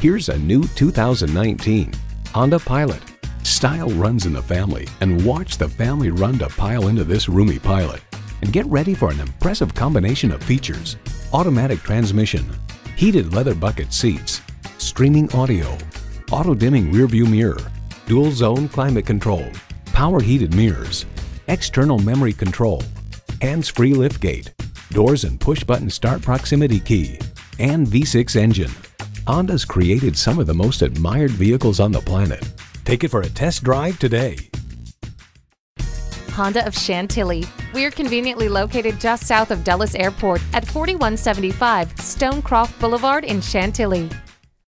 Here's a new 2019 Honda Pilot. Style runs in the family, and watch the family run to pile into this roomy Pilot. And get ready for an impressive combination of features: automatic transmission, heated leather bucket seats, streaming audio, auto-dimming rearview mirror, dual-zone climate control, power heated mirrors, external memory control, hands-free liftgate, doors and push-button start proximity key, and V6 engine. Honda's created some of the most admired vehicles on the planet. Take it for a test drive today. Honda of Chantilly. We're conveniently located just south of Dulles Airport at 4175 Stonecroft Boulevard in Chantilly.